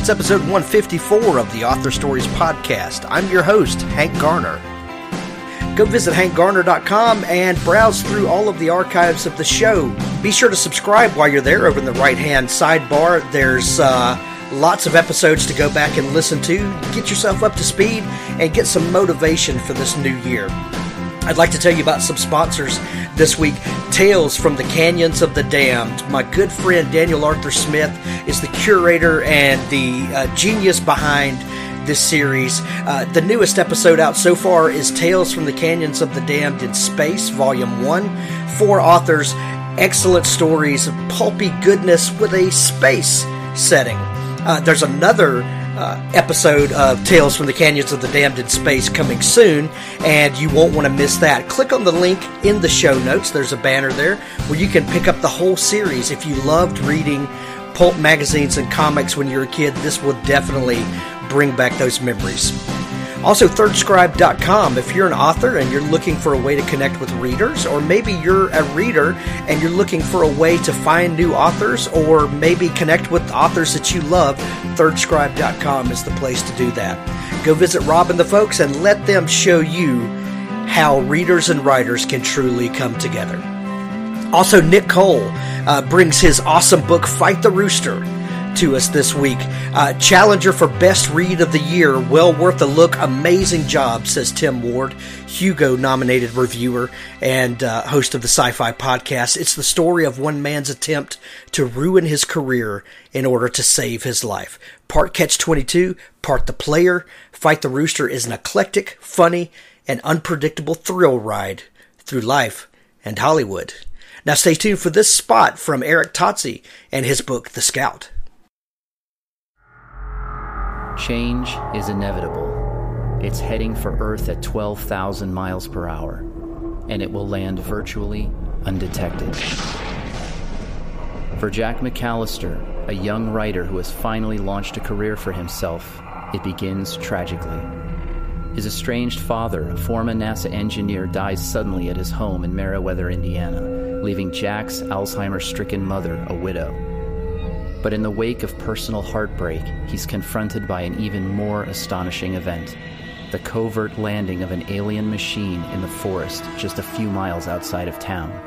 It's episode 154 of the Author Stories Podcast. I'm your host, Hank Garner. Go visit HankGarner.com and browse through all of the archives of the show. Be sure to subscribe while you're there over in the right-hand sidebar. There's lots of episodes to go back and listen to. Get yourself up to speed and get some motivation for this new year. I'd like to tell you about some sponsors this week. Tales from the Canyons of the Damned. My good friend Daniel Arthur Smith is the curator and the genius behind this series. The newest episode out so far is Tales from the Canyons of the Damned in Space, Volume 1. 4 authors, excellent stories of pulpy goodness with a space setting. There's another episode of Tales from the Canyons of the Damned in Space coming soon, and you won't want to miss that. Click on the link in the show notes. There's a banner there where you can pick up the whole series. If you loved reading pulp magazines and comics when you were a kid, this will definitely bring back those memories. Also, ThirdScribe.com. If you're an author and you're looking for a way to connect with readers, or maybe you're a reader and you're looking for a way to find new authors or maybe connect with authors that you love, ThirdScribe.com is the place to do that. Go visit Rob and the folks and let them show you how readers and writers can truly come together. Also, Nick Cole brings his awesome book, Fight the Rooster, to us this week. Challenger for best read of the year. Well worth a look. Amazing job, says Tim Ward, Hugo nominated reviewer and host of the Sci-Fi Podcast. It's the story of one man's attempt to ruin his career in order to save his life. Part Catch-22, part The Player. Fight the Rooster is an eclectic, funny, and unpredictable thrill ride through life and Hollywood. Now stay tuned for this spot from Eric Totsi and his book, The Scout. Change is inevitable. It's heading for Earth at 12,000 miles per hour, and it will land virtually undetected. For Jack McAllister, a young writer who has finally launched a career for himself, it begins tragically. His estranged father, a former NASA engineer, dies suddenly at his home in Meriwether, Indiana, leaving Jack's Alzheimer's-stricken mother a widow. But in the wake of personal heartbreak, he's confronted by an even more astonishing event, the covert landing of an alien machine in the forest just a few miles outside of town.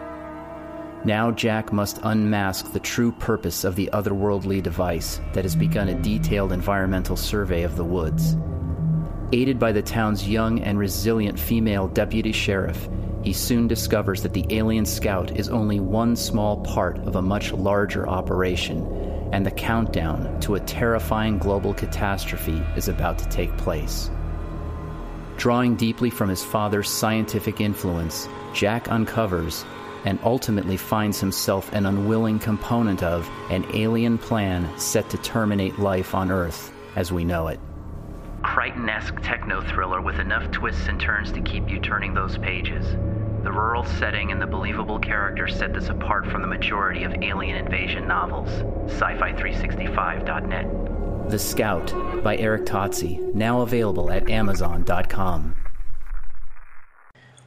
Now Jack must unmask the true purpose of the otherworldly device that has begun a detailed environmental survey of the woods. Aided by the town's young and resilient female deputy sheriff, he soon discovers that the alien scout is only one small part of a much larger operation, and the countdown to a terrifying global catastrophe is about to take place. Drawing deeply from his father's scientific influence, Jack uncovers and ultimately finds himself an unwilling component of an alien plan set to terminate life on Earth as we know it. Crichton-esque techno-thriller with enough twists and turns to keep you turning those pages. The rural setting and the believable characters set this apart from the majority of alien invasion novels. SciFi365.net. The Scout by Eric Totsi, now available at Amazon.com.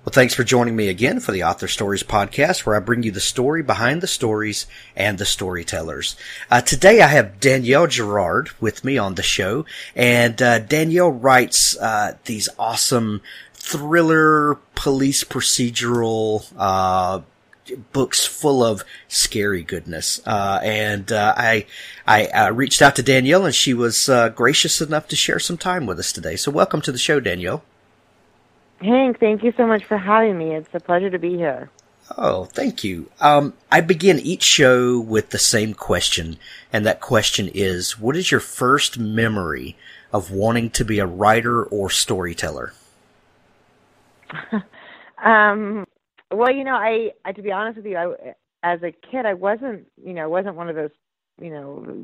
Well, thanks for joining me again for the Author Stories Podcast, where I bring you the story behind the stories and the storytellers. Today I have Danielle Girard with me on the show, and Danielle writes these awesome thriller, police procedural books full of scary goodness. I reached out to Danielle, and she was gracious enough to share some time with us today. So welcome to the show, Danielle. Hank, thank you so much for having me. It's a pleasure to be here. Oh, thank you. I begin each show with the same question, and that question is, what is your first memory of wanting to be a writer or storyteller? Well, you know, I to be honest with you, as a kid, I wasn't one of those,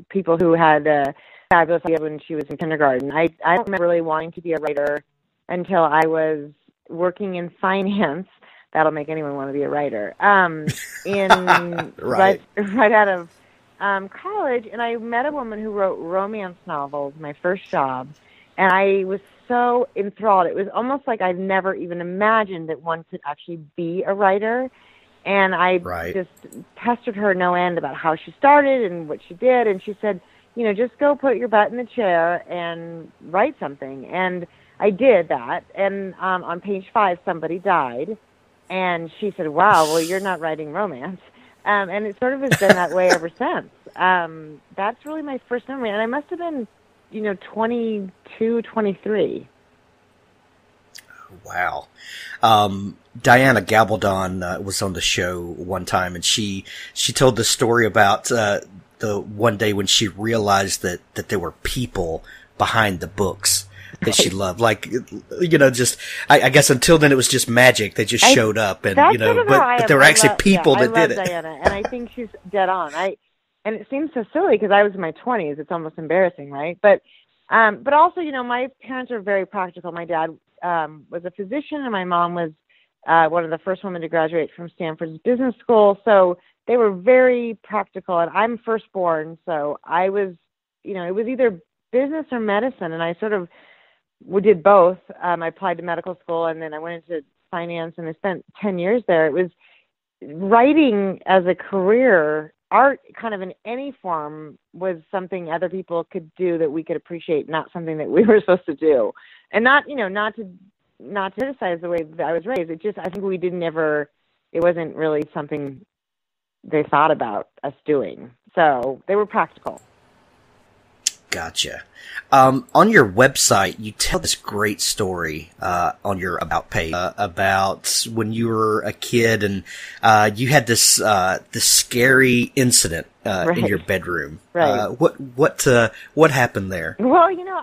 people who had a fabulous idea when she was in kindergarten. I don't remember really wanting to be a writer until I was working in finance. That'll make anyone want to be a writer. Right out of college, and I met a woman who wrote romance novels, my first job, and I was so enthralled. It was almost like I'd never even imagined that one could actually be a writer. And I just pestered her no end about how she started and what she did. And she said, you know, just go put your butt in the chair and write something. And I did that. And on page 5, somebody died. And she said, wow, well, you're not writing romance. And it sort of has been that way ever since. That's really my first memory. And I must have been, you know, 22, 23. Wow. Diana Gabaldon was on the show one time, and she told the story about the one day when she realized that there were people behind the books that she loved. Like, you know, just, I guess until then it was just magic. They just showed up, and, you know, but there were actually people that did it. I love Diana, and I think she's dead on. And it seems so silly because I was in my 20s. It's almost embarrassing, right? But also, you know, my parents are very practical. My dad was a physician, and my mom was one of the first women to graduate from Stanford's business school. So they were very practical, and I'm firstborn, so I was, you know, it was either business or medicine, and I sort of did both. I applied to medical school, and then I went into finance, and I spent 10 years there. It was writing as a career. Art, kind of in any form, was something other people could do that we could appreciate, not something that we were supposed to do. And not, you know, not to criticize the way that I was raised. It just, I think we didn't ever, it wasn't really something they thought about us doing. So they were practical. Gotcha. On your website, you tell this great story on your About page about when you were a kid and you had this scary incident right. in your bedroom. Right. What happened there? Well, you know,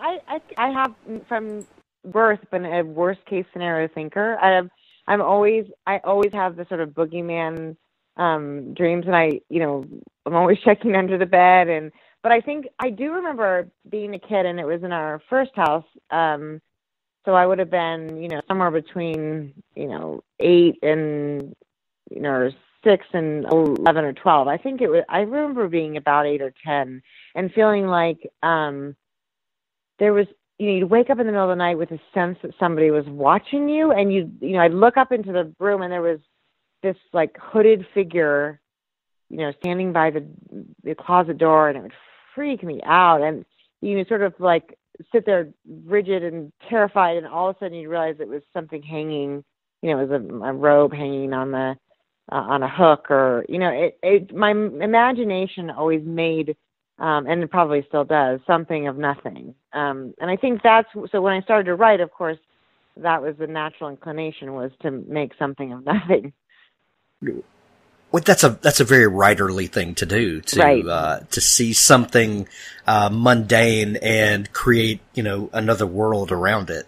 I have from birth been a worst case scenario thinker. I always have the sort of boogeyman dreams, and I'm always checking under the bed and. But I think I do remember being a kid, and it was in our first house. So I would have been, you know, somewhere between, you know, 8 and, you know, 6 and 11 or 12. I think it was, I remember being about 8 or 10 and feeling like there was, you know, you'd wake up in the middle of the night with a sense that somebody was watching you. And you know, I'd look up into the room, and there was this like hooded figure, you know, standing by the closet door, and it would freak me out. And you sort of like sit there rigid and terrified, and all of a sudden you realize it was something hanging, you know, it was a robe hanging on the on a hook, or, you know, it my imagination always made and it probably still does something of nothing. And I think that's, so when I started to write, of course, that was the natural inclination, was to make something of nothing. Well, that's a very writerly thing to do, to right. To see something mundane and create, you know, another world around it.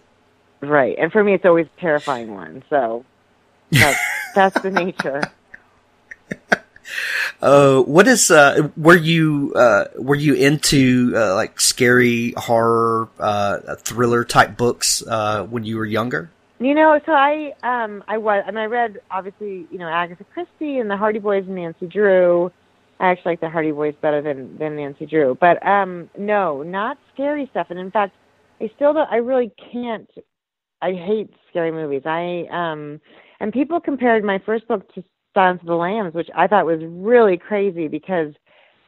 Right, and for me, it's always a terrifying one. So that's the nature. What is? Were you into like scary horror, thriller type books when you were younger? You know, so I was, and I read, obviously, you know, Agatha Christie and the Hardy Boys and Nancy Drew. I actually like the Hardy Boys better than Nancy Drew. But, no, not scary stuff. And, in fact, I still don't, I really can't, I hate scary movies. And people compared my first book to Silence of the Lambs, which I thought was really crazy because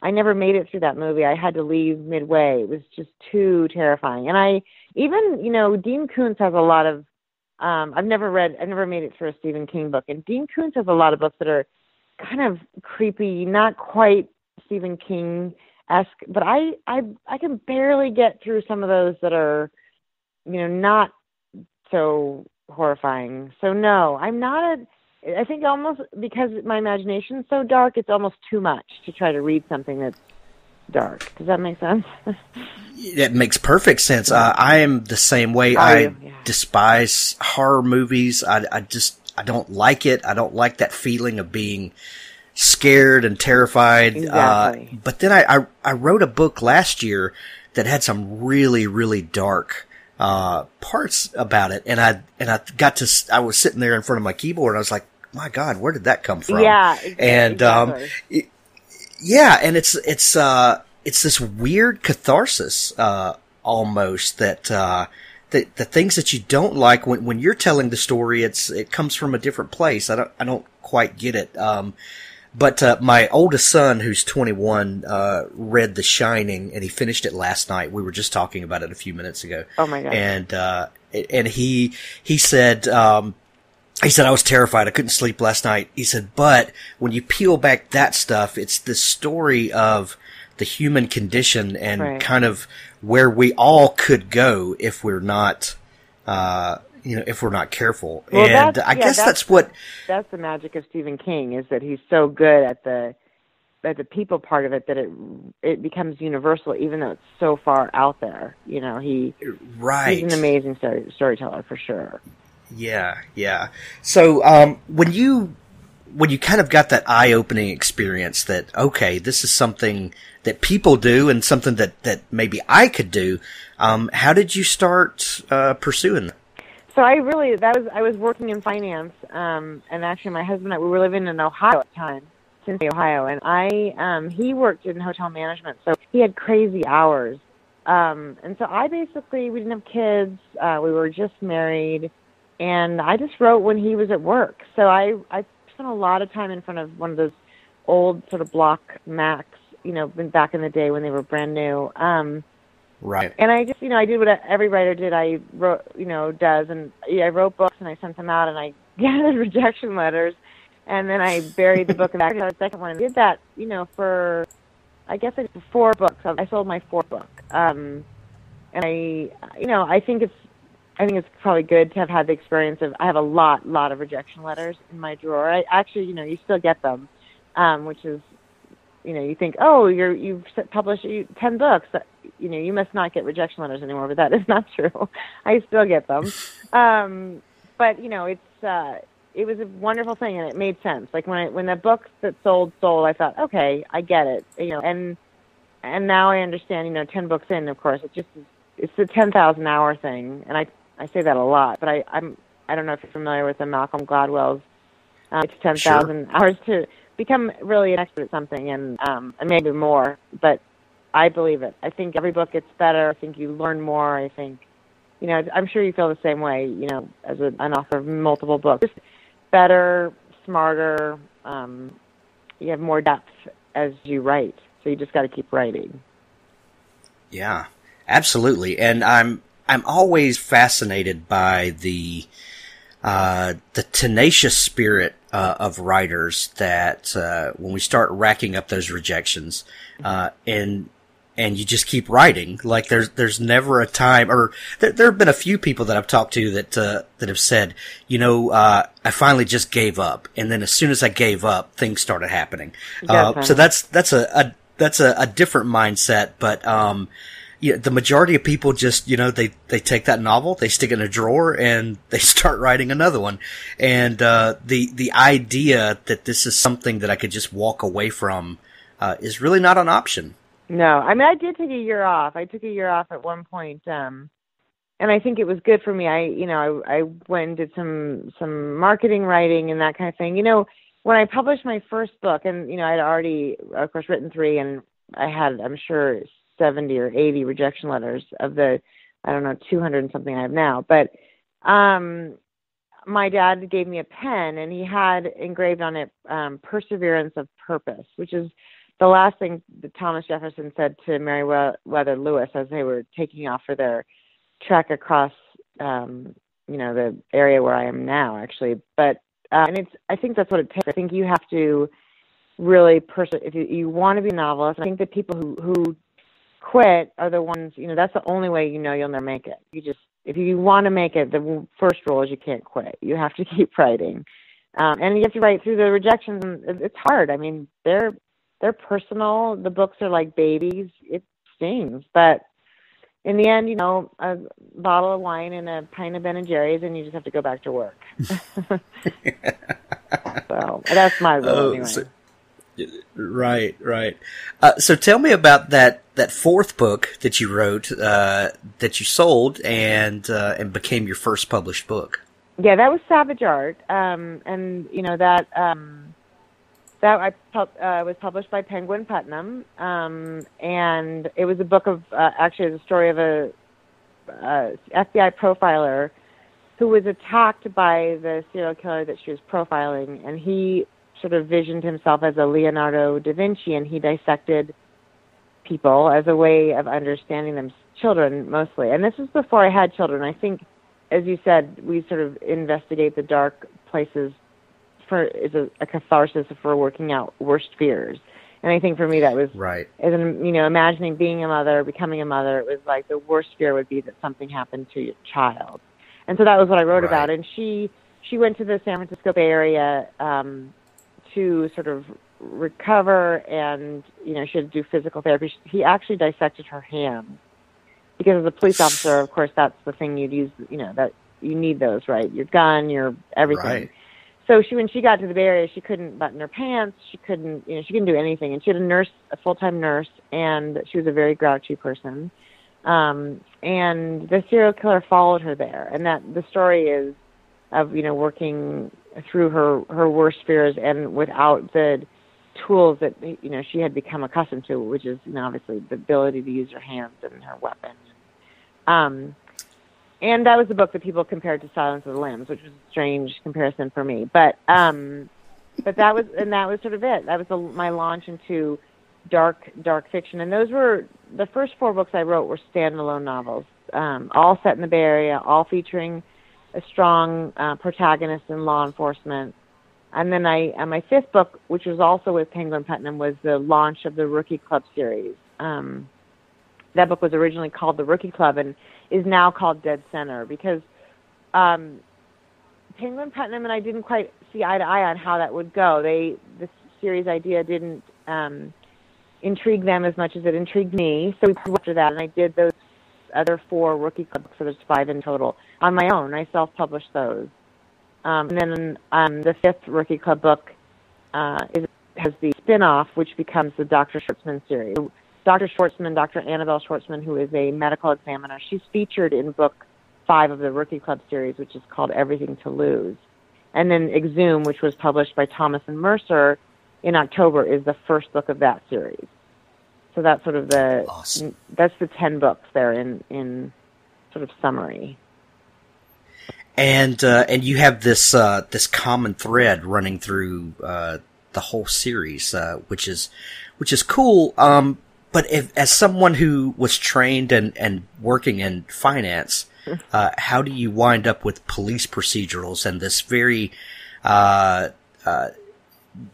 I never made it through that movie. I had to leave midway. It was just too terrifying. And even, you know, Dean Koontz has a lot of, I never made it through a Stephen King book. And Dean Koontz has a lot of books that are kind of creepy, not quite Stephen King-esque, but I can barely get through some of those that are, you know, not so horrifying. So no, I think almost because my imagination's so dark, it's almost too much to try to read something that's dark. Does that make sense? It makes perfect sense. I am the same way. I despise horror movies. I don't like it. I don't like that feeling of being scared and terrified. Exactly. But then I wrote a book last year that had some really, really dark parts about it, and I was sitting there in front of my keyboard, and I was like, my God, where did that come from? Yeah, exactly. And it's this weird catharsis, almost, that, the things that you don't like, when you're telling the story, it comes from a different place. I don't quite get it. But my oldest son, who's 21, read The Shining, and he finished it last night. We were just talking about it a few minutes ago. Oh my god! And he said I was terrified. I couldn't sleep last night. He said, but when you peel back that stuff, it's the story of the human condition and kind of where we all could go if we're not, if we're not careful. Well, and I guess that's the magic of Stephen King, is that he's so good at the people part of it that it becomes universal, even though it's so far out there. You know, he's an amazing storyteller for sure. Yeah. Yeah. So, when you kind of got that eye-opening experience that, okay, this is something that people do and something that maybe I could do, how did you start pursuing that? So I was working in finance, and actually my husband and I, we were living in Ohio at the time, Cincinnati, Ohio, and he worked in hotel management, so he had crazy hours. And so we didn't have kids, we were just married, and I just wrote when he was at work. So I spent a lot of time in front of one of those old sort of block Macs, back in the day when they were brand new. Right. And I just, I did what every writer did. I wrote, does. And I wrote books and I sent them out and I gathered rejection letters. And then I buried the book in the second one. I did that, for, I guess I did 4 books. I sold my 4th book. And I think it's probably good to have had the experience of, I have a lot of rejection letters in my drawer. I actually, you still get them, which is, you think, oh, you've published 10 books. You must not get rejection letters anymore, but that is not true. I still get them. But, it's it was a wonderful thing, and it made sense. Like, when the books that sold, I thought, okay, I get it. And now I understand, 10 books in, of course, it's the 10,000 hour thing, and I say that a lot, but I don't know if you're familiar with the Malcolm Gladwell's it's 10,000 hours to become really an expert at something, and maybe more, but I believe it. I think every book gets better. I think you learn more. I think, I'm sure you feel the same way, as an author of multiple books. Just better, smarter, you have more depth as you write, so you just got to keep writing. Yeah. Absolutely, and I'm always fascinated by the tenacious spirit of writers that when we start racking up those rejections, and you just keep writing. Like there's never a time, or there have been a few people that I've talked to that have said, I finally just gave up, and then as soon as I gave up, things started happening. So that's a different mindset, but. Yeah, the majority of people just, they take that novel, they stick it in a drawer, and they start writing another one. And the idea that this is something that I could just walk away from is really not an option. No, I mean, I did take a year off. I took a year off at one point, and I think it was good for me. I went and did some marketing writing and that kind of thing. When I published my first book, and I'd already, of course, written 3, and I had, I'm sure, 70 or 80 rejection letters of the, 200 and something I have now. But my dad gave me a pen, and he had engraved on it perseverance of purpose, which is the last thing that Thomas Jefferson said to Meriwether Lewis as they were taking off for their trek across, the area where I am now, actually. But I think that's what it takes. I think you have to really if you want to be a novelist. I think the people who quit are the ones, that's the only way you'll never make it. You just, if you want to make it, the first rule is you can't quit. You have to keep writing. And you have to write through the rejections. It's hard. I mean, they're personal. The books are like babies. It stings. But in the end, a bottle of wine and a pint of Ben and Jerry's, and you just have to go back to work. So that's my rule anyway. Right. So tell me about that 4th book that you wrote, that you sold and became your first published book. Yeah, that was Savage Art. And that was published by Penguin Putnam. And it was a book of, actually it was a story of a, FBI profiler who was attacked by the serial killer that she was profiling. And he sort of visioned himself as a Leonardo da Vinci, and he dissected people as a way of understanding them, children mostly. And this was before I had children. I think, as you said, we sort of investigate the dark places is a catharsis for working out worst fears. And I think for me that was right. Imagining becoming a mother, it was like the worst fear would be that something happened to your child. And so that was what I wrote right. about. And she went to the San Francisco Bay Area to sort of recover, and she had to do physical therapy. He actually dissected her hand, because as a police officer, of course, that's the thing you'd use. That you need those, right? Your gun, your everything. Right. So when she got to the Bay Area, she couldn't button her pants. She couldn't, she couldn't do anything. And she had a full-time nurse, and she was a very grouchy person. And the serial killer followed her there, and that the story is of working through her worst fears and without the tools that she had become accustomed to, which is obviously the ability to use her hands and her weapon. And that was the book that people compared to Silence of the Lambs, which was a strange comparison for me. But that was sort of it. That was my launch into dark fiction. And those were the first four books I wrote were standalone novels, all set in the Bay Area, all featuring a strong protagonist in law enforcement. And then my fifth book, which was also with Penguin Putnam, was the launch of the Rookie Club series. That book was originally called The Rookie Club and is now called Dead Center, because Penguin Putnam and I didn't quite see eye to eye on how that would go. This series idea didn't intrigue them as much as it intrigued me, so we pulled after that, and I did those other four Rookie Club books, so there's five in total, on my own. I self-published those. And then the fifth Rookie Club book has the spin-off, which becomes the Dr. Schwartzman series. So Dr. Schwartzman, Dr. Annabelle Schwartzman, who is a medical examiner, she's featured in book 5 of the Rookie Club series, which is called Everything to Lose. And then Exhume, which was published by Thomas and Mercer in October, is the first book of that series. So that's sort of awesome. That's the 10 books there in sort of summary. And you have this common thread running through the whole series, which is cool. But as someone who was trained and working in finance, how do you wind up with police procedurals and this very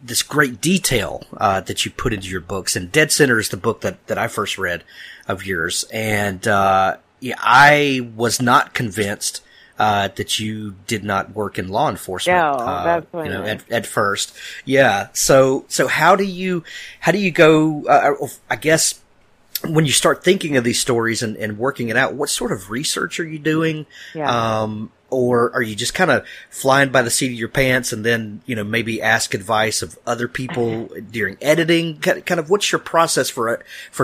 this great detail that you put into your books? And Dead Center is the book that I first read of yours, and I was not convinced that you did not work in law enforcement. No, that's what at first. Yeah. So how do you go? I guess when you start thinking of these stories and working it out, what sort of research are you doing? Yeah. Or are you just kind of flying by the seat of your pants and then, maybe ask advice of other people during editing? Kind of what's your process for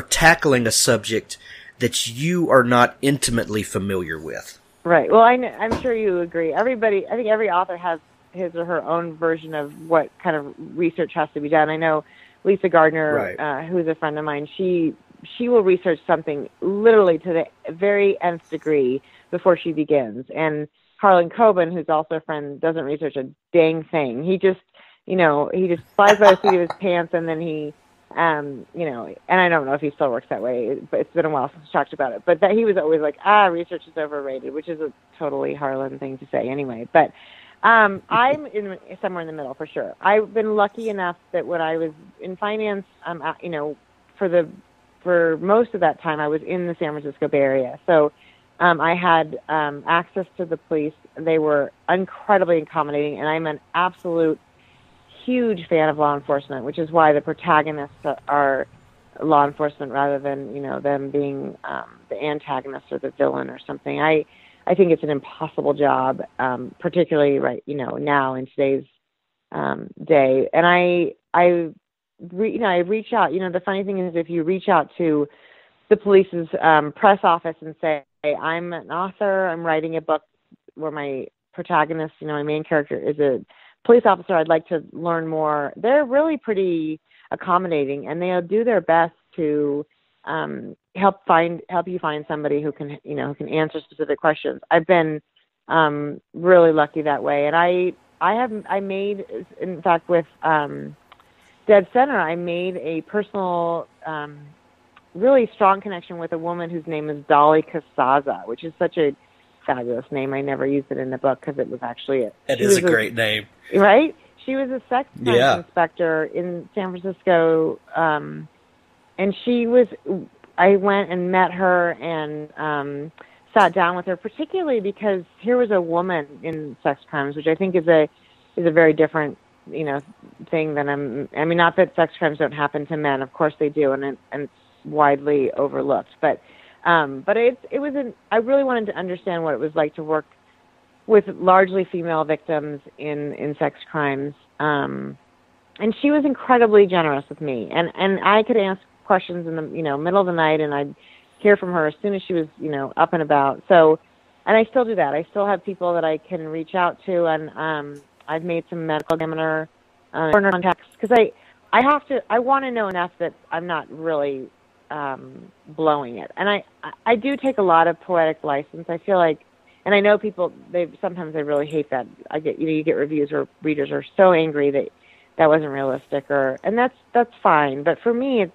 tackling a subject that you are not intimately familiar with? Right. Well, I'm sure you agree. I think every author has his or her own version of what kind of research has to be done. I know Lisa Gardner, right. Who's a friend of mine, she will research something literally to the very nth degree before she begins. And Harlan Coben, who's also a friend, doesn't research a dang thing. He just, he just flies by the seat of his pants, and then he, and I don't know if he still works that way, but it's been a while since we talked about it, but that he was always like, research is overrated, which is a totally Harlan thing to say anyway. But I'm in somewhere in the middle for sure. I've been lucky enough that when I was in finance, for most of that time I was in the San Francisco Bay Area. So I had access to the police. They were incredibly accommodating, and I'm an absolute huge fan of law enforcement, which is why the protagonists are law enforcement rather than them being the antagonist or the villain or something. I think it's an impossible job, particularly right now in today's day. And I reach out. The funny thing is, if you reach out to the police's press office and say, hey, I'm an author, I'm writing a book where my protagonist, my main character, is a police officer, I'd like to learn more. They're really pretty accommodating, and they'll do their best to help you find somebody who can answer specific questions. I've been really lucky that way, and I I made, in fact, with Dead Center, I made a personal, really strong connection with a woman whose name is Dolly Casaza, which is such a fabulous name. I never used it in the book because it was actually it. It is a great name, right? She was a sex crime inspector in San Francisco, and she was. I went and met her and sat down with her, particularly because here was a woman in sex crimes, which I think is a very different, you know, thing than I mean, not that sex crimes don't happen to men, of course they do, and it's widely overlooked, but it was I really wanted to understand what it was like to work with largely female victims in sex crimes, and she was incredibly generous with me, and I could ask questions in the middle of the night, and I'd hear from her as soon as she was up and about. So, and I still do that. I still have people that I can reach out to, and I've made some medical examiner contacts because I want to know enough that I'm not really blowing it. And I do take a lot of poetic license. I feel like, and I know people, sometimes they really hate that. I get, you get reviews where readers are so angry that wasn't realistic, and that's fine. But for me, it's,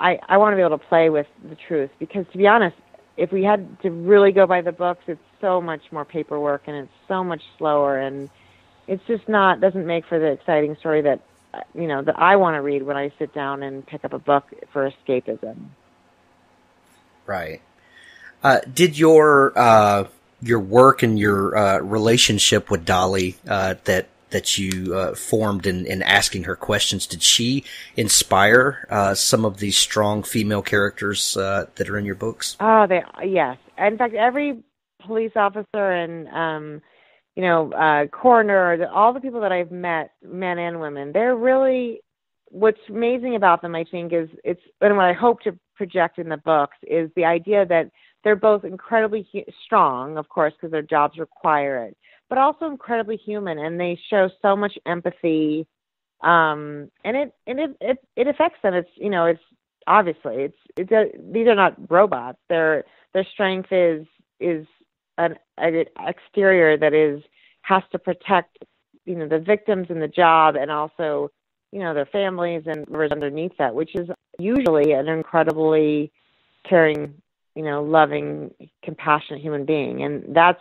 I want to be able to play with the truth, because to be honest, if we had to really go by the books, it's so much more paperwork and it's so much slower, and it's just doesn't make for the exciting story that that I want to read when I sit down and pick up a book for escapism. Right. Did your work and your relationship with Dolly that you formed in asking her questions, did she inspire some of these strong female characters that are in your books? Oh, yes. In fact, every police officer and coroner, all the people that I've met, men and women, they're really, what's amazing about them, I think, and what I hope to project in the books is the idea that they're both incredibly strong, of course, because their jobs require it, but also incredibly human, and they show so much empathy, and it affects them. It's it's obviously these are not robots. Their strength is an exterior that has to protect the victims and the job, and also their families and underneath that, which is usually an incredibly caring, loving, compassionate human being, and that's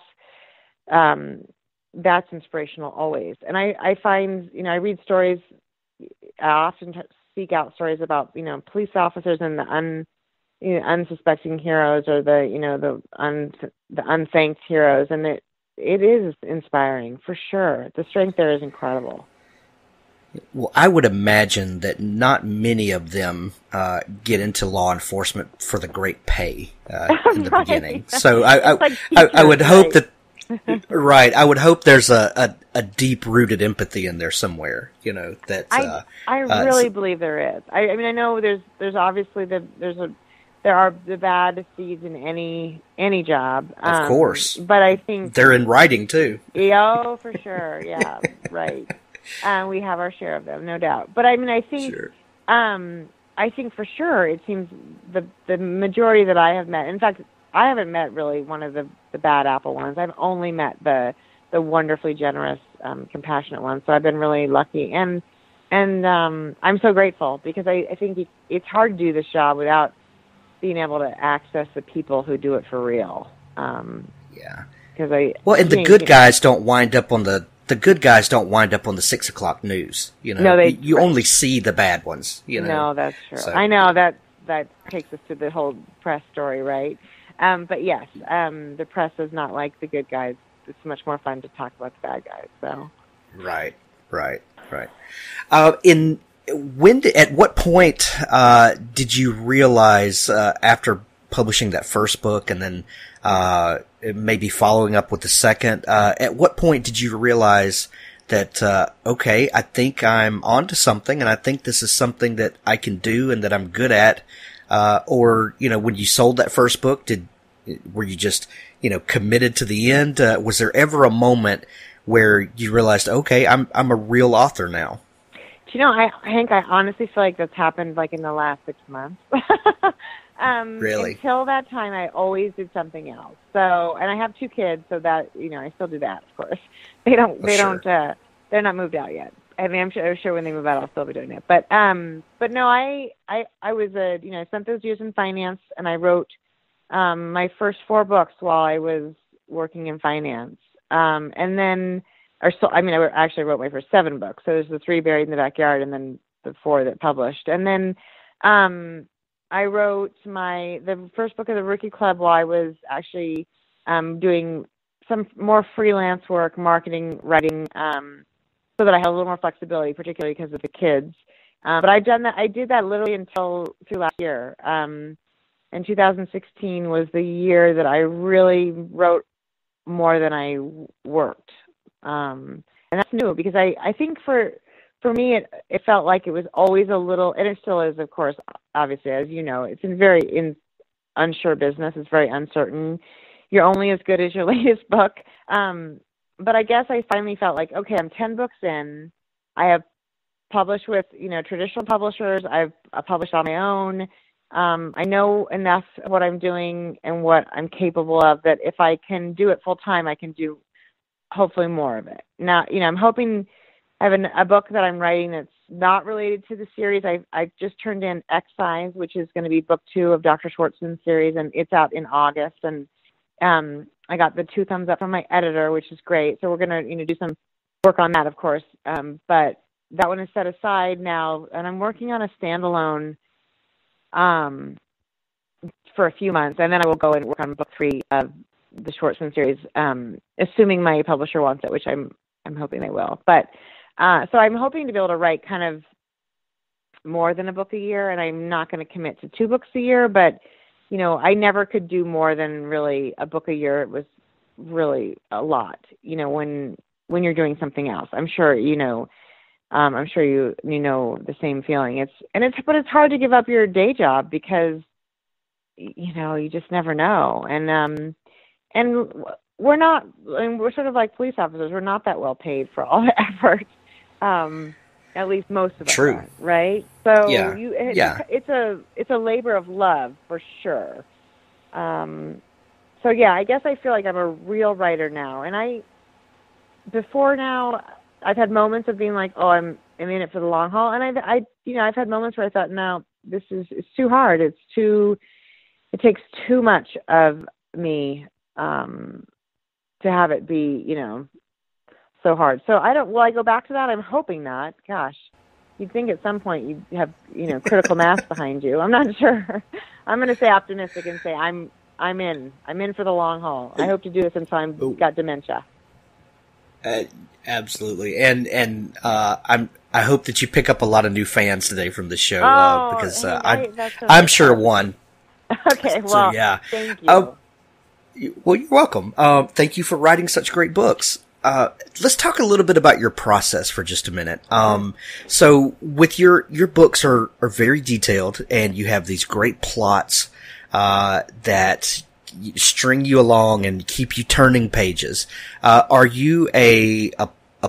inspirational always. And I find, I read stories, I often seek out stories about, police officers and the unsuspecting heroes, or the unthanked heroes, and it is inspiring for sure. The strength there is incredible. Well, I would imagine that not many of them get into law enforcement for the great pay in the beginning. So I would hope that. Right. I would hope there's a deep-rooted empathy in there somewhere, that... I really believe there is. I mean, I know there's obviously there are the bad seeds in any job. Of course. But I think... They're in writing, too. Oh, for sure. Yeah, right. We have our share of them, no doubt. But I mean, I think... Sure. I think for sure it seems the majority that I have met... In fact, I haven't met really one of the bad apple ones. I've only met the wonderfully generous, compassionate ones. So I've been really lucky, and I'm so grateful, because I think it's hard to do this job without being able to access the people who do it for real. Yeah. The good guys don't wind up on the 6 o'clock news. No, you only see the bad ones. No, that's true. So, I know that takes us to the whole press story, right? But yes, the press is not like the good guys. It's much more fun to talk about the bad guys. So, right. At what point did you realize after publishing that first book and then maybe following up with the second? At what point did you realize that okay, I think I'm onto something, and I think this is something that I can do and that I'm good at? When you sold that first book, were you just, committed to the end? Was there ever a moment where you realized, okay, I'm a real author now? Do you know, Hank, I honestly feel like that's happened like in the last 6 months. Really? Until that time, I always did something else. So, and I have two kids, so that, you know, I still do that, of course. They're not moved out yet. I mean, I'm sure when they move out, I'll still be doing it. But no, I was I spent those years in finance, and I wrote my first four books while I was working in finance. I actually wrote my first seven books. So there's the three buried in the backyard, and then the four that published. And then I wrote the first book of the Rookie Club while I was actually doing some more freelance work, marketing, writing, so that I had a little more flexibility, particularly because of the kids. But I did that literally through last year. And 2016 was the year that I really wrote more than I worked. And that's new, because I think for me, it felt like it was always a little, and it still is, of course, obviously, as you know, it's very unsure business. It's very uncertain. You're only as good as your latest book. But I guess I finally felt like, okay, I'm 10 books in. I have published with, traditional publishers. I've published on my own. I know enough of what I'm doing and what I'm capable of that if I can do it full time, I can do hopefully more of it. Now, I'm hoping I have a book that I'm writing that's not related to the series. I just turned in Excise, which is going to be book 2 of Dr. Schwartzman's series, and it's out in August. And I got the 2 thumbs up from my editor, which is great. So we're going to do some work on that, of course. But that one is set aside now, and I'm working on a standalone for a few months, and then I will go and work on book 3 of the Schwartzman series, assuming my publisher wants it, which I'm hoping they will. But so I'm hoping to be able to write kind of more than a book a year, and I'm not going to commit to 2 books a year, but I never could do more than really a book a year. It was really a lot, when you're doing something else. I'm sure you know the same feeling. But it's hard to give up your day job because, you just never know. And we're sort of like police officers. We're not that well paid for all the effort. At least most of us. True. Are, right? So yeah. It's a labor of love for sure. So yeah, I guess I feel like I'm a real writer now. And before now, I've had moments of being like, oh, I'm in it for the long haul. And I've had moments where I thought, no, it's too hard. It takes too much of me, to have it be, so hard. So will I go back to that? I'm hoping not. Gosh, you'd think at some point you'd have, critical mass behind you. I'm not sure. I'm going to stay optimistic and say I'm in for the long haul. I hope to do this until I've got dementia. Absolutely. And I hope that you pick up a lot of new fans today from the show, because I'm sure one. Okay. Well, so, yeah. Thank you. Well, you're welcome. Thank you for writing such great books. Let's talk a little bit about your process for just a minute. So with your books are very detailed, and you have these great plots that string you along and keep you turning pages. Are you a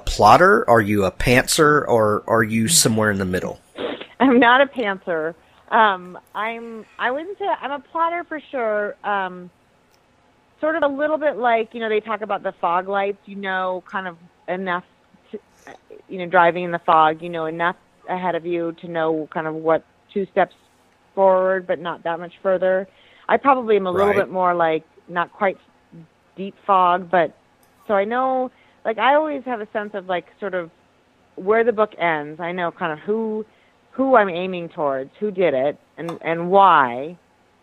plotter? Are you a pantser? Or are you somewhere in the middle? I'm not a pantser. I'm a plotter for sure. Sort of a little bit like, they talk about the fog lights, kind of enough, to, driving in the fog, enough ahead of you to know kind of what 2 steps forward, but not that much further. I probably am a little bit more like not quite deep fog, but so I know, like I always have a sense of like sort of where the book ends. I know kind of who I'm aiming towards, who did it and why.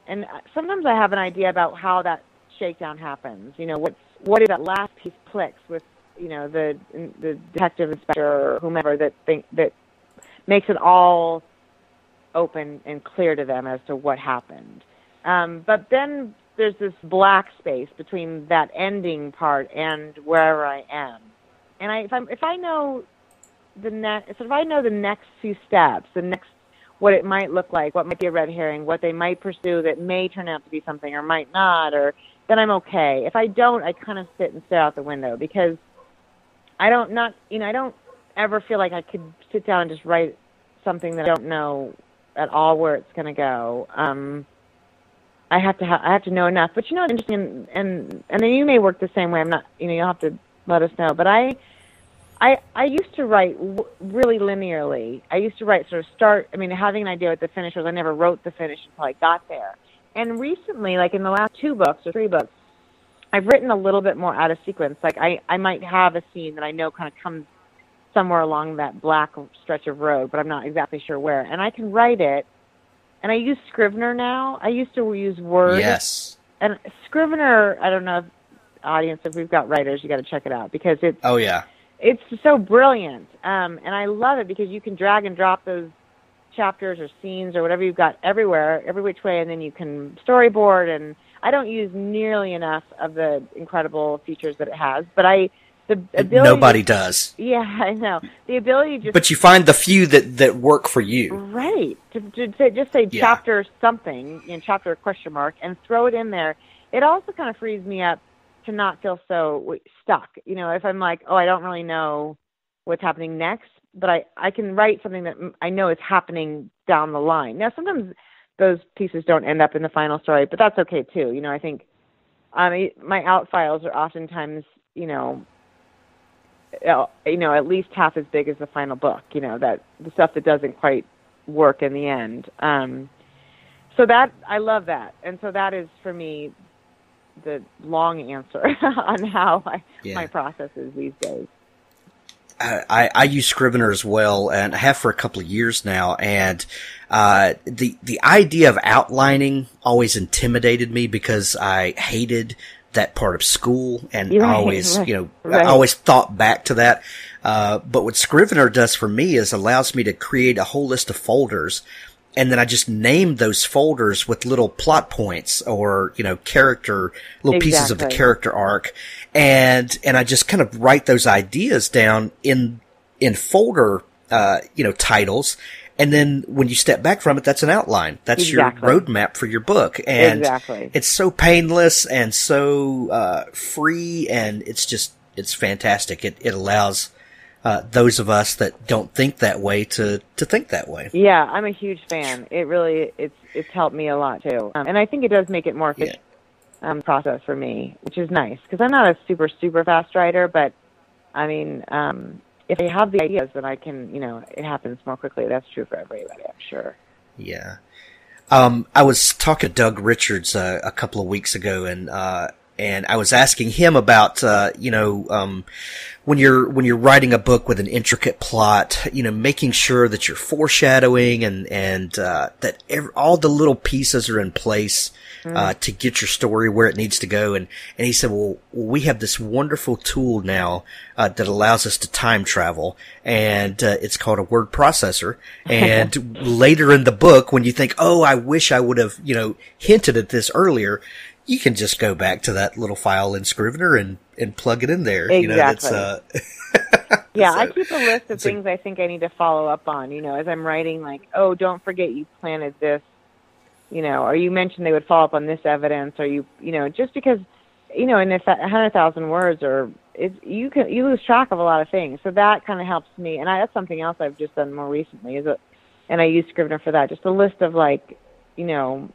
And sometimes I have an idea about how that shakedown happens. What if that last piece clicks with the detective, inspector, or whomever that makes it all open and clear to them as to what happened. But then there's this black space between that ending part and wherever I am. And if I know the next few steps, the next what it might look like, what might be a red herring, what they might pursue that may turn out to be something or might not, or then I'm okay. If I don't, I kind of sit and stare out the window because I don't ever feel like I could sit down and just write something that I don't know at all where it's going to go. I have to know enough. But you know, it's interesting, and then you may work the same way. I'm not, you know, you'll have to let us know. But I used to write really linearly. I used to write sort of start. I mean, having an idea what the finish was. I never wrote the finish until I got there. And recently, like in the last 2 books or 3 books, I've written a little bit more out of sequence. Like I might have a scene that I know kind of comes somewhere along that black stretch of road, but I'm not exactly sure where. And I can write it. And I use Scrivener now. I used to use Word. Yes. And Scrivener, I don't know, if audience, if we've got writers, you got to check it out because it's. Oh yeah. It's so brilliant, and I love it because you can drag and drop those chapters or scenes or whatever you've got everywhere, every which way, and then you can storyboard. And I don't use nearly enough of the incredible features that it has, but the ability. Nobody does. Yeah, I know the ability. Just but you find the few that work for you, right? To just say chapter something, you know, chapter question mark, and throw it in there. It also kind of frees me up to not feel so stuck. You know, if I'm like, oh, I don't really know what's happening next, but I can write something that I know is happening down the line. Now, sometimes those pieces don't end up in the final story, but that's okay too. You know, I think my out files are oftentimes, you know, at least half as big as the final book, you know, that the stuff that doesn't quite work in the end. So that, I love that. And so that is for me, the long answer on how my process is these days. I use Scrivener as well, and I have for a couple of years now. And the idea of outlining always intimidated me because I hated that part of school, and I always thought back to that. But what Scrivener does for me is allows me to create a whole list of folders. And then I just named those folders with little plot points or, you know, pieces of the character arc. And I just kind of write those ideas down in folder, titles. And then when you step back from it, that's an outline. That's your roadmap for your book. And it's so painless and so, free. And it's fantastic. It allows those of us that don't think that way to think that way. Yeah, I'm a huge fan. It really, it's helped me a lot too. And I think it does make it more efficient process for me, which is nice because I'm not a super, super fast writer, but I mean, if I have the ideas, then I can, you know, it happens more quickly. That's true for everybody, I'm sure. Yeah. I was talking to Doug Richards a couple of weeks ago and I was asking him about, when you're writing a book with an intricate plot, you know, making sure that you're foreshadowing and that all the little pieces are in place, to get your story where it needs to go. And he said, well, we have this wonderful tool now, that allows us to time travel and, it's called a word processor. And later in the book, when you think, oh, I wish I would have, hinted at this earlier, you can just go back to that little file in Scrivener and plug it in there. Exactly. Yeah, so, I keep a list of things I think I need to follow up on, as I'm writing, like, oh, don't forget you planted this, or you mentioned they would follow up on this evidence, or you just because, in 100,000 words you lose track of a lot of things. So that kind of helps me. And that's something else I've just done more recently and I use Scrivener for that, just a list of and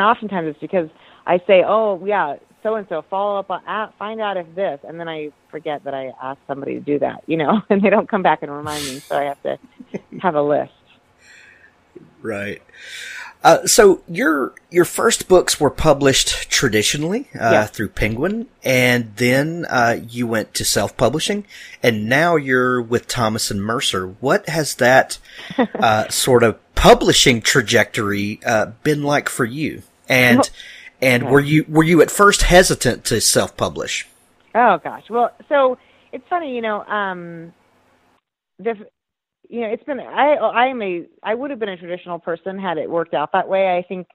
oftentimes it's because I say, oh, yeah, so-and-so, follow up, find out if this. And then I forget that I asked somebody to do that, and they don't come back and remind me. So I have to have a list. Right. So your first books were published traditionally through Penguin, and then you went to self-publishing, and now you're with Thomas and Mercer. What has that sort of publishing trajectory been like for you? And were you at first hesitant to self-publish? Oh gosh, well, so it's funny, it's been I would have been a traditional person had it worked out that way. I think,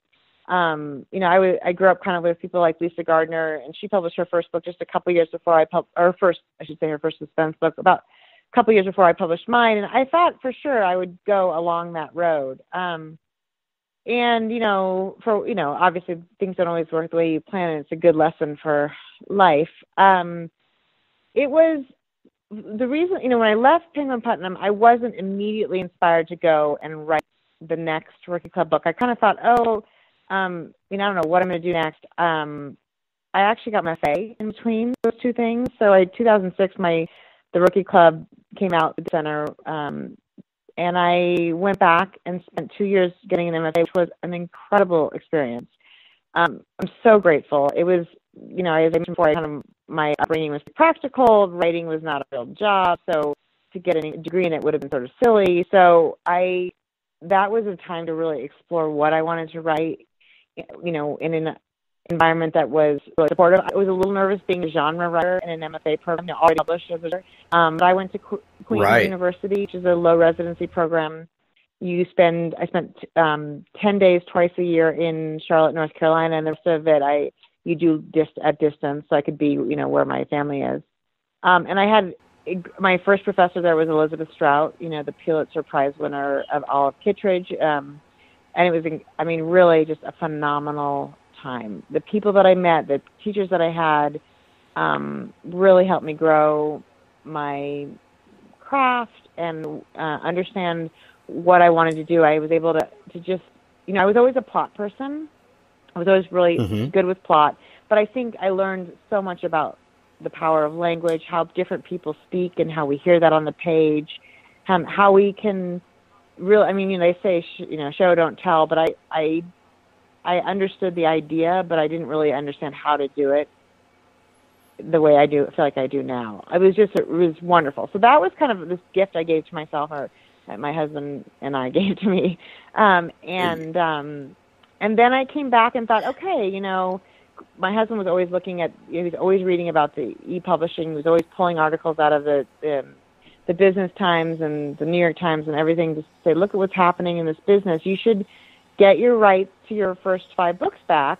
I grew up kind of with people like Lisa Gardner, and she published her first book just a couple years before her first suspense book about a couple years before I published mine, and I thought for sure I would go along that road. And, obviously things don't always work the way you plan, and it's a good lesson for life. It was the reason, when I left Penguin Putnam, I wasn't immediately inspired to go and write the next Rookie Club book. I kind of thought, oh, I don't know what I'm going to do next. I actually got my FA in between those two things. So in 2006, the Rookie Club came out at the center, and I went back and spent 2 years getting an MFA, which was an incredible experience. I'm so grateful. It was, as I mentioned before, my upbringing was practical. Writing was not a real job, so to get a degree in it would have been sort of silly. So that was a time to really explore what I wanted to write, in an environment that was really supportive. I was a little nervous being a genre writer in an MFA program, already published as a writer. But I went to Queen's University, which is a low residency program. I spent 10 days twice a year in Charlotte, North Carolina, and the rest of it you do at distance, so I could be, where my family is. And I had my first professor there was Elizabeth Strout, the Pulitzer Prize winner of Olive Kittredge. And it was, really just a phenomenal time. The people that I met, the teachers that I had, really helped me grow my craft and understand what I wanted to do. I was able to just, I was always a plot person. I was always really good with plot, but I think I learned so much about the power of language, how different people speak and how we hear that on the page, how we can really, they say, show, don't tell, but I understood the idea, but I didn't really understand how to do it the way I feel like I do now. It was wonderful. So that was kind of this gift I gave to myself, or my husband and I gave to me. And then I came back and thought, okay, my husband was always he was always reading about the e-publishing. He was always pulling articles out of the Business Times and the New York Times and everything to say, look at what's happening in this business. You should get your rights to your first 5 books back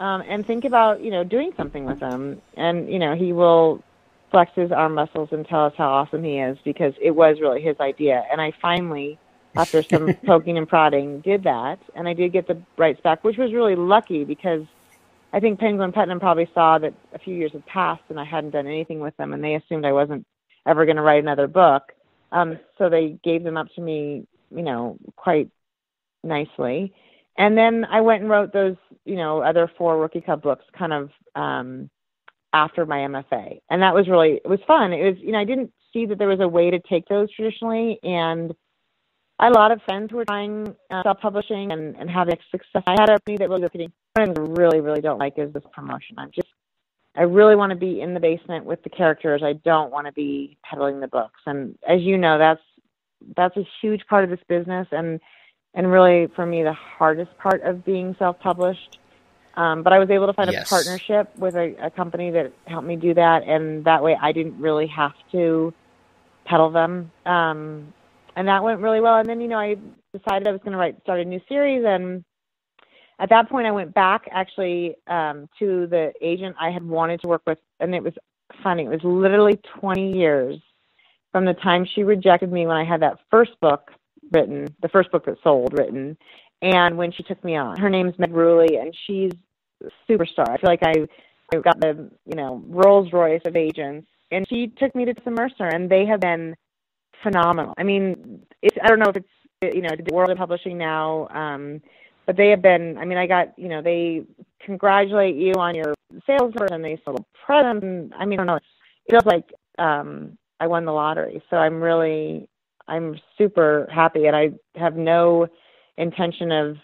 and think about, doing something with them. And, he will flex his arm muscles and tell us how awesome he is, because it was really his idea. And I finally, after some poking and prodding, did that. And I did get the rights back, which was really lucky, because I think Penguin Putnam probably saw that a few years had passed and I hadn't done anything with them, and they assumed I wasn't ever going to write another book. So they gave them up to me, quite nicely. And then I went and wrote those, other 4 Rookie Club books kind of after my MFA. And that was really, it was fun. It was, I didn't see that there was a way to take those traditionally. And I had a lot of friends who were trying self-publishing and having success. I had a company that was looking. One thing I really, really don't like is this promotion. I really want to be in the basement with the characters. I don't want to be peddling the books. And as you know, that's a huge part of this business, and really for me the hardest part of being self-published. But I was able to find a partnership with a company that helped me do that, and that way I didn't really have to peddle them. And that went really well. And then, I decided I was going to start a new series. And at that point, I went back actually to the agent I had wanted to work with. And it was funny. It was literally 20 years from the time she rejected me when I had that first book written, the first book that sold written, and when she took me on. Her name's Meg Ruley, and she's a superstar. I feel like I got the, Rolls Royce of agents. And she took me to Thomas and Mercer, and they have been phenomenal. I don't know if it's, the world of publishing now, but they have been, I got, they congratulate you on your sales and they sold a present. I don't know. It feels like I won the lottery. So I'm super happy, and I have no intention of,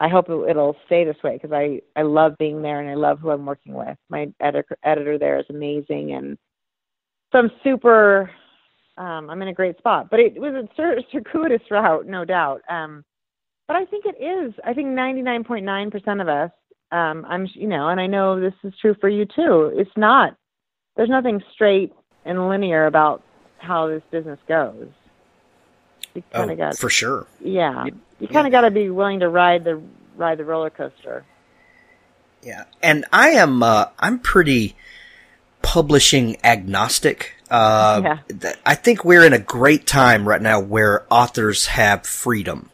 I hope it'll stay this way, because I love being there and I love who I'm working with. My editor there is amazing. And so I'm super... I'm in a great spot, but it was a circuitous route, no doubt. But I think it is. I think 99.9% of us, and I know this is true for you too. There's nothing straight and linear about how this business goes. For sure. Yeah. You kind of got to be willing to ride the roller coaster. Yeah. And I am, I'm pretty publishing agnostic. I think we're in a great time right now where authors have freedom.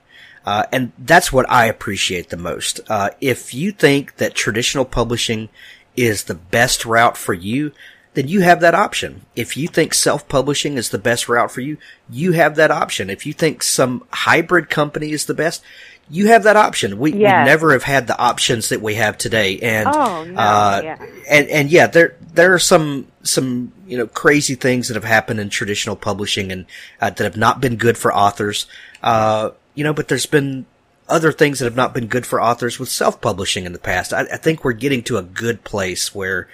And that's what I appreciate the most. If you think that traditional publishing is the best route for you, then you have that option. If you think self-publishing is the best route for you, you have that option. If you think some hybrid company is the best, you have that option. We never have had the options that we have today. And, there are some, crazy things that have happened in traditional publishing and that have not been good for authors. But there's been other things that have not been good for authors with self-publishing in the past. I think we're getting to a good place where,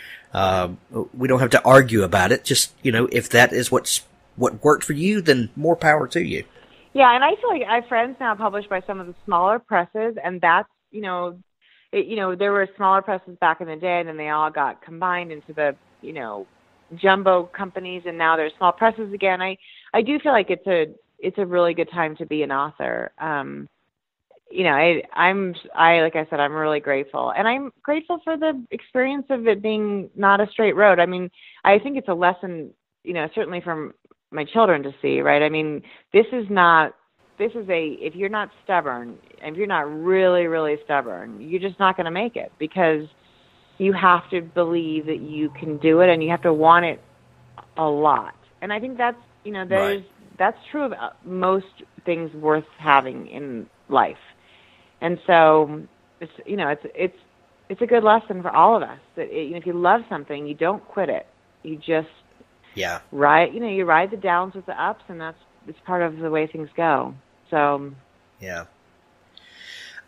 we don't have to argue about it. Just, if that is what worked for you, then more power to you. Yeah, and I feel like I have friends now published by some of the smaller presses, and that's, there were smaller presses back in the day, and then they all got combined into the, jumbo companies, and now there's small presses again. I do feel like it's a really good time to be an author. I'm really grateful, and I'm grateful for the experience of it being not a straight road. I mean, I think it's a lesson, certainly from my children to see, right? I mean, if you're not stubborn, if you're not really, really stubborn, you're just not going to make it, because you have to believe that you can do it, and you have to want it a lot. And I think that's, that's true of most things worth having in life. And so it's, it's a good lesson for all of us that if you love something, you don't quit it. You just, you ride the downs with the ups, and it's part of the way things go. So, yeah.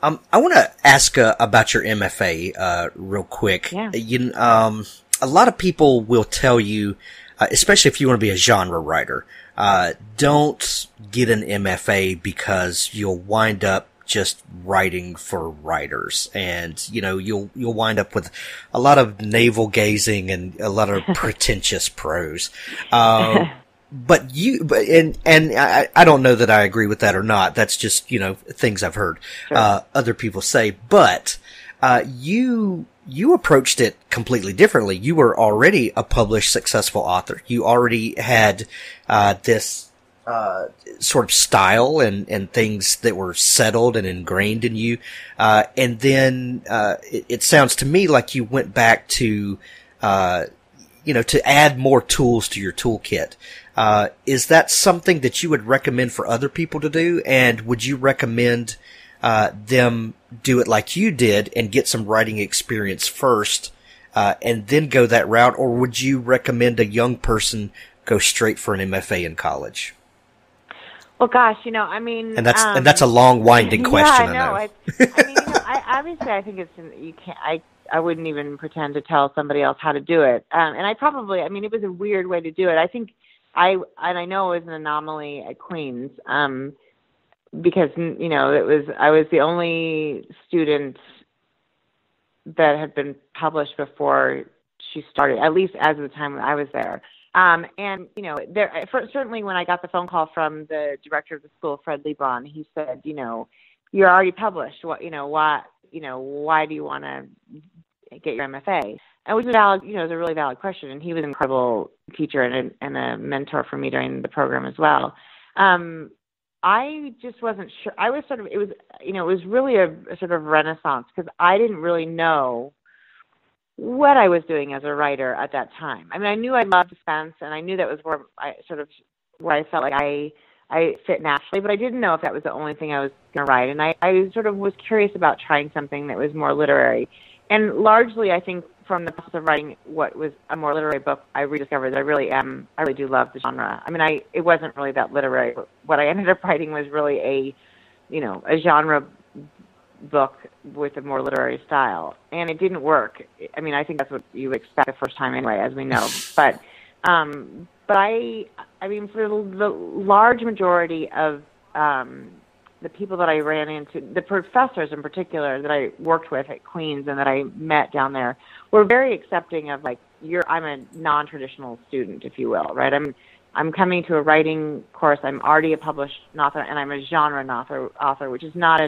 I want to ask about your MFA real quick. Yeah. A lot of people will tell you, especially if you want to be a genre writer, don't get an MFA because you'll wind up just writing for writers, and you'll wind up with a lot of navel gazing and a lot of pretentious prose. But I don't know that I agree with that or not. That's just things I've heard other people say. But you approached it completely differently. You were already a published successful author. You already had this. Sort of style and things that were settled and ingrained in you. And then, it sounds to me like you went back to, to add more tools to your toolkit. Is that something that you would recommend for other people to do? And would you recommend, them do it like you did and get some writing experience first, and then go that route? Or would you recommend a young person go straight for an MFA in college? Well, gosh, that's a long, winding question. Yeah, I know. I think you can't. I wouldn't even pretend to tell somebody else how to do it. And I probably, it was a weird way to do it. I think I know it was an anomaly at Queens, because I was the only student that had been published before she started, at least as of the time I was there. Certainly when I got the phone call from the director of the school, Fred LeBron, he said, you're already published. Why do you want to get your MFA? And which was valid, it was a really valid question. And he was an incredible teacher and a mentor for me during the program as well. I just wasn't sure. I was sort of, it was really a sort of renaissance, because I didn't really know what I was doing as a writer at that time. I knew I loved suspense, and I knew that was where I felt like I fit naturally, but I didn't know if that was the only thing I was going to write. And I sort of was curious about trying something that was more literary. And largely, I think from the process of writing what was a more literary book, I rediscovered that I really do love the genre. It wasn't really that literary. What I ended up writing was really a genre book with a more literary style, and it didn't work. I think that's what you expect the first time anyway, as we know. But for the large majority of the people that I ran into, the professors in particular that I worked with at Queens and that I met down there, were very accepting of I'm a non-traditional student, if you will, right? I'm coming to a writing course. I'm already a published author, and I'm a genre author, which is not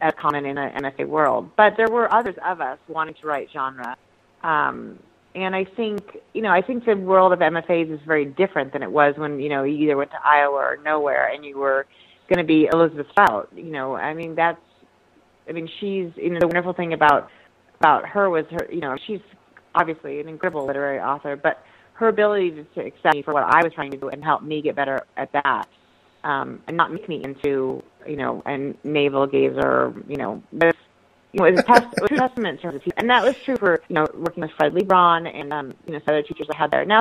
as common in an MFA world. But there were others of us wanting to write genre. And I think, the world of MFAs is very different than it was when, you either went to Iowa or nowhere and you were going to be Elizabeth Strout. She's, the wonderful thing about her was her, she's obviously an incredible literary author, but her ability to accept me for what I was trying to do and help me get better at that and not make me into, you know, a navel gazer, you know. This, you know, it was a testament to the teacher. And that was true for, you know, working with Fred LeBron and, you know, some other teachers I had there. Now,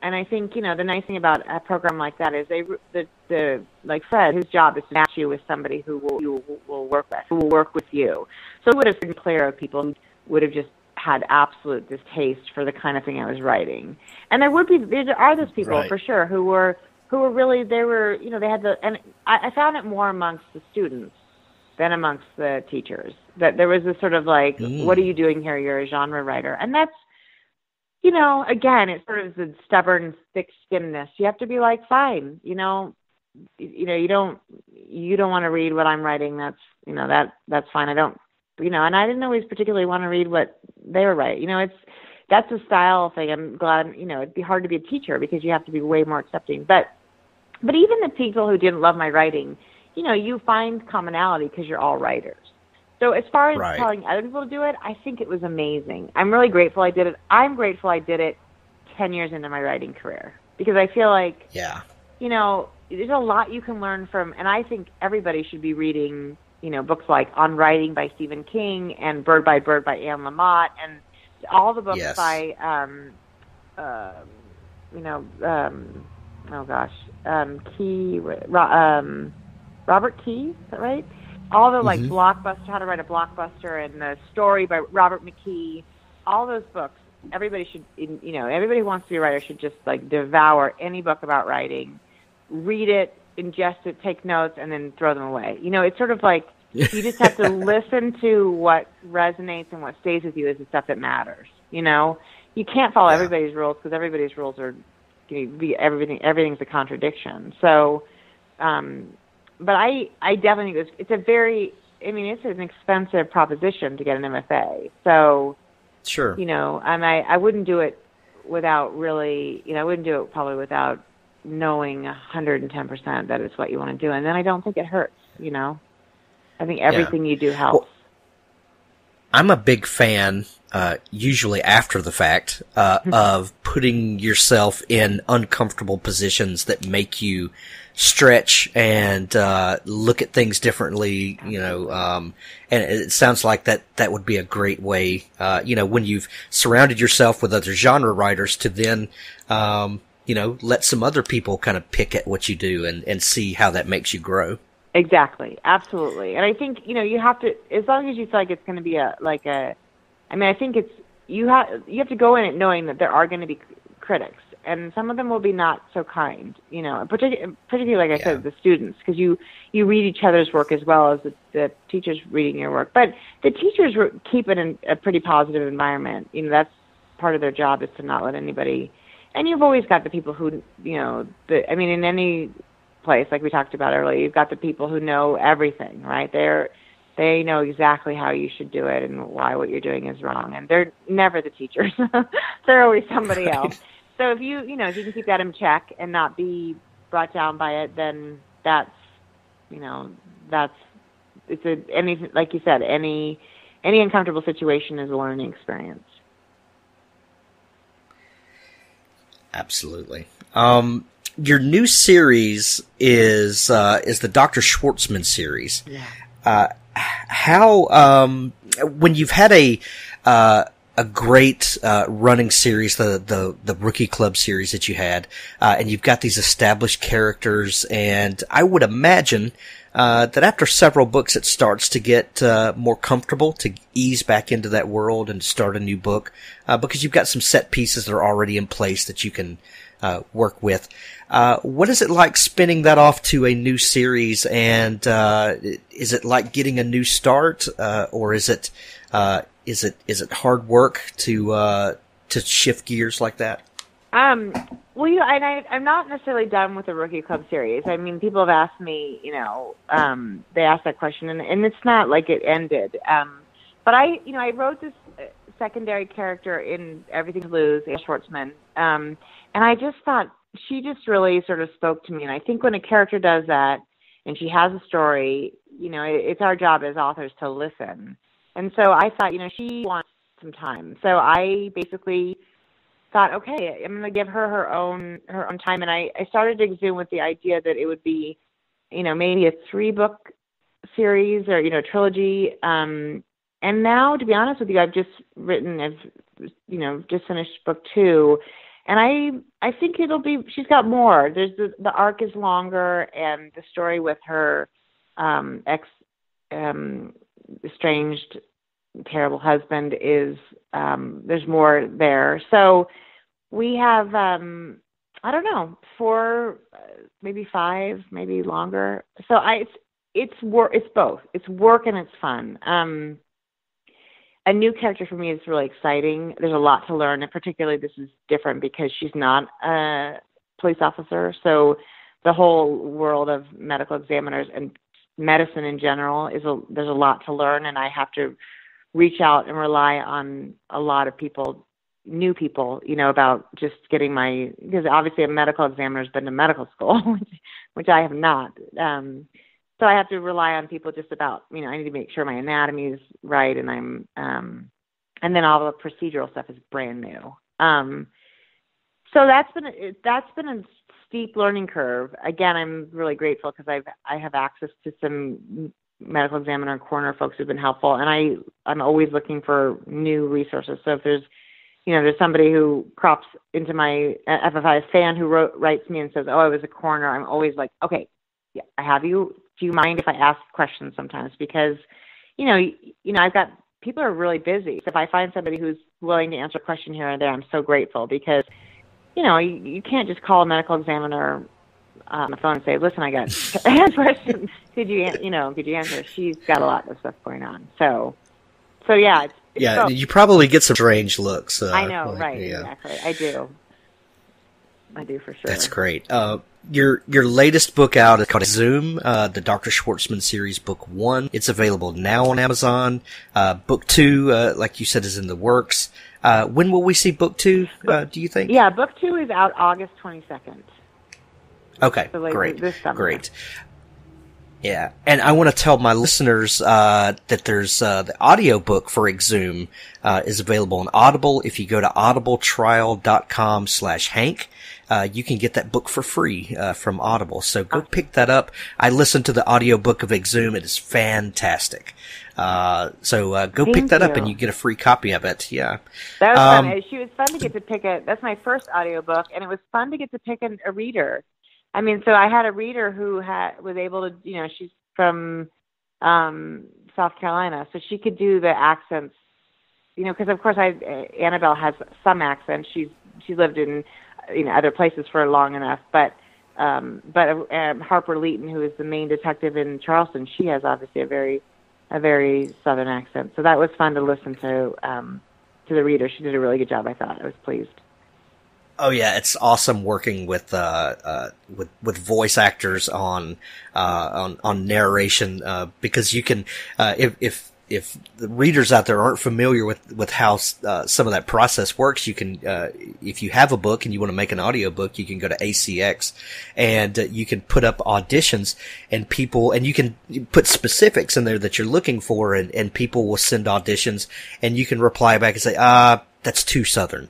and I think, you know, the nice thing about a program like that is like Fred, his job is to match you with somebody who will work with you. So it would have been clear of people who would have just had absolute distaste for the kind of thing I was writing. And there are those people, right, for sure, who were really, they were, you know, they had and I found it more amongst the students than amongst the teachers, that there was this sort of like, what are you doing here? You're a genre writer. And that's, you know, again, it's sort of the stubborn, thick-skinnedness. You have to be like, fine, you know, you don't want to read what I'm writing. That's, you know, that's fine. I don't, you know, and I didn't always particularly want to read what they were writing. You know, that's a style thing. I'm glad, you know, it'd be hard to be a teacher because you have to be way more accepting. But even the people who didn't love my writing, you know, you find commonality because you're all writers. So as far as right, telling other people to do it, I think it was amazing. I'm really grateful I did it. I'm grateful I did it 10 years into my writing career, because I feel like, yeah, you know, there's a lot you can learn from, and I think everybody should be reading, you know, books like On Writing by Stephen King and Bird by Bird by Anne Lamott and all the books, yes, by, you know, Robert Key, is that right? All the, like, Blockbuster, How to Write a Blockbuster, and The Story by Robert McKee, all those books. Everybody should, you know, everybody who wants to be a writer should just, like, devour any book about writing, read it, ingest it, take notes, and then throw them away. You know, it's sort of like you just have to listen to what resonates, and what stays with you is the stuff that matters, you know? You can't follow, yeah, everybody's rules, because everybody's rules are, you know, everything's a contradiction. So, but I definitely think it's an expensive proposition to get an MFA. So, sure, you know, and I wouldn't do it without really, you know, I wouldn't do it probably without knowing 110% that it's what you want to do. And then I don't think it hurts, you know. I think everything, yeah, you do helps. Well, I'm a big fan, usually after the fact, of putting yourself in uncomfortable positions that make you stretch and look at things differently, you know, and it sounds like that would be a great way, you know, when you've surrounded yourself with other genre writers, to then, you know, let some other people kind of pick at what you do and see how that makes you grow. Exactly. Absolutely. And I think, you know, you have to, as long as you feel like it's going to be I think it's, you have to go in it knowing that there are going to be critics, and some of them will be not so kind, you know, particularly, like I said, the students, because you read each other's work as well as the teachers reading your work. But the teachers keep it in a pretty positive environment. You know, that's part of their job, is to not let anybody, and you've always got the people who, you know, in any place, like we talked about earlier, you've got the people who know everything, right? They know exactly how you should do it and why what you're doing is wrong. And they're never the teachers. They're always somebody else. So if you can keep that in check and not be brought down by it, then like you said, any uncomfortable situation is a learning experience. Absolutely. Your new series is the Dr. Schwartzman series. Yeah. How, when you've had a great, running series, the Rookie Club series that you had, and you've got these established characters, and I would imagine, that after several books, it starts to get, more comfortable, to ease back into that world and start a new book, because you've got some set pieces that are already in place that you can, work with. What is it like spinning that off to a new series, and is it like getting a new start, or is it hard work to shift gears like that? Well, I'm not necessarily done with the Rookie Club series. I mean, people have asked me, you know, they asked that question, and it's not like it ended. But I wrote this secondary character in Everything to Lose, Annabelle Schwartzman, and I just thought she just really sort of spoke to me. And I think when a character does that and she has a story, you know, it's our job as authors to listen. And so I thought, you know, she wants some time. So I basically thought, okay, I'm going to give her her own time. And I started to Exhume with the idea that it would be, you know, maybe a 3-book series or, you know, trilogy. And now, to be honest with you, I've just finished book 2, and I think it'll be, she's got more. There's the arc is longer, and the story with her estranged, terrible husband is, there's more there. So we have, I don't know, 4, maybe 5, maybe longer. So it's both. It's work and it's fun. A new character for me is really exciting. There's a lot to learn, and particularly this is different because she's not a police officer. So the whole world of medical examiners and medicine in general there's a lot to learn, and I have to reach out and rely on a lot of people, new people, you know, about just getting because obviously a medical examiner has been to medical school, which I have not. So I have to rely on people just about, you know, I need to make sure my anatomy is right, and I'm, and then all the procedural stuff is brand new. So that's been a steep learning curve. Again, I'm really grateful because I have access to some medical examiner and coroner folks who've been helpful, and I'm always looking for new resources. So if there's somebody who crops into my FFI fan who writes me and says, "Oh, I was a coroner," I'm always like, "Okay, yeah, I have you. Do you mind if I ask questions sometimes?" Because, you know, I've got people are really busy. So if I find somebody who's willing to answer a question here or there, I'm so grateful because, you know, you can't just call a medical examiner on the phone and say, "Listen, I got a question. Could you answer?" She's got a lot of stuff going on. So yeah. It's you probably get some strange looks. I know, like, right? Yeah. Exactly, I do for sure. That's great. Your latest book out is called Exhume, the Dr. Schwartzman series, book 1. It's available now on Amazon. Book 2, like you said, is in the works. When will we see book 2? Do you think? Yeah, book 2 is out August 22nd. Okay, so great, this summer. Great. Yeah, and I want to tell my listeners that there's the audiobook for Exhume is available on Audible. If you go to audibletrial.com/Hank, you can get that book for free from Audible. So go pick that up. I listened to the audiobook of Exhume. It is fantastic. So pick that up and you get a free copy of it. Yeah. That was fun. It was fun to get to pick it. That's my first audiobook, and it was fun to get to pick a reader. I mean, so I had a reader who was able to, you know, she's from South Carolina, so she could do the accents, you know, because of course Annabelle has some accents. She lived in, you know, other places for long enough, but Harper Leeton, who is the main detective in Charleston, she has obviously a very Southern accent. So that was fun to listen to the reader. She did a really good job. I thought I was pleased. Oh yeah, it's awesome working with voice actors on narration because you can if the readers out there aren't familiar with how some of that process works, you can if you have a book and you want to make an audiobook, you can go to ACX and you can put up auditions and you can put specifics in there that you're looking for, and people will send auditions and you can reply back and say, that's too Southern.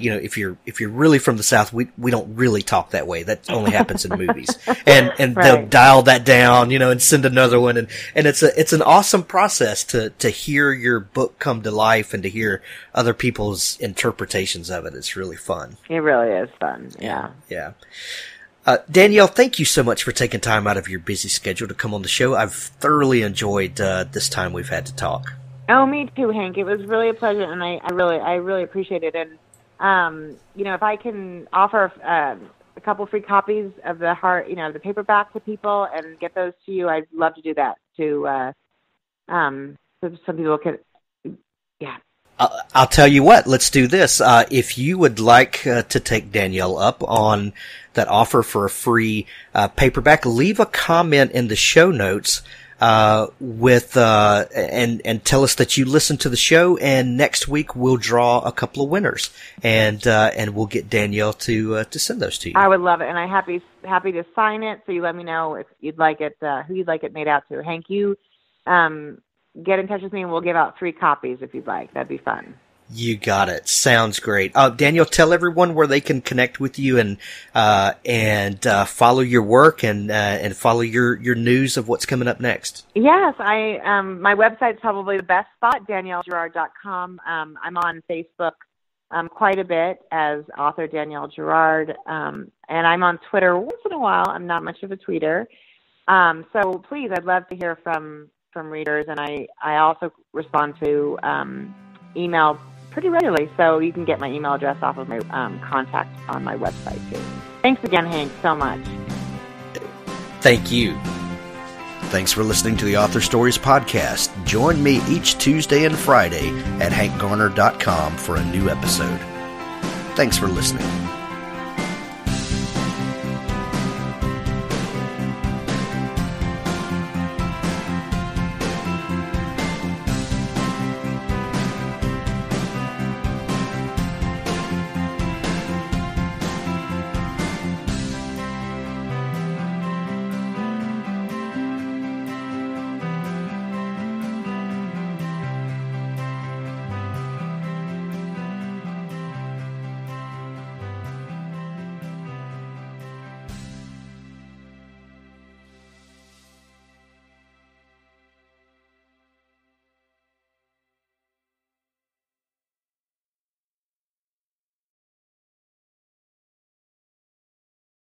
You know, if you're really from the South, we don't really talk that way. That only happens in movies. And right. They'll dial that down, you know, and send another one. And it's an awesome process to hear your book come to life and to hear other people's interpretations of it. It's really fun. It really is fun. Yeah. Yeah. Danielle, thank you so much for taking time out of your busy schedule to come on the show. I've thoroughly enjoyed this time we've had to talk. Oh, me too, Hank. It was really a pleasure, and I really appreciate it. And, you know, if I can offer a couple free copies of the paperback to people and get those to you, I'd love to do that too. So some people could, yeah. I'll tell you what, let's do this. If you would like to take Danielle up on that offer for a free paperback, leave a comment in the show notes and tell us that you listened to the show, and next week we'll draw a couple of winners, and we'll get Danielle to send those to you. I would love it, and I'm happy to sign it. So you let me know if you'd like it, who you'd like it made out to. Hank, you get in touch with me, and we'll give out 3 copies if you'd like. That'd be fun. You got it. Sounds great. Daniel, tell everyone where they can connect with you and follow your work and follow your news of what's coming up next. Yes, my website's probably the best spot, DanielleGirard.com. I'm on Facebook quite a bit as author Danielle Girard, and I'm on Twitter once in a while. I'm not much of a tweeter, so please, I'd love to hear from readers, and I also respond to email pretty regularly, so you can get my email address off of my contact on my website too. Thanks again, Hank, so much. Thank you. Thanks for listening to the Author Stories Podcast. Join me each Tuesday and Friday at HankGarner.com for a new episode. Thanks for listening.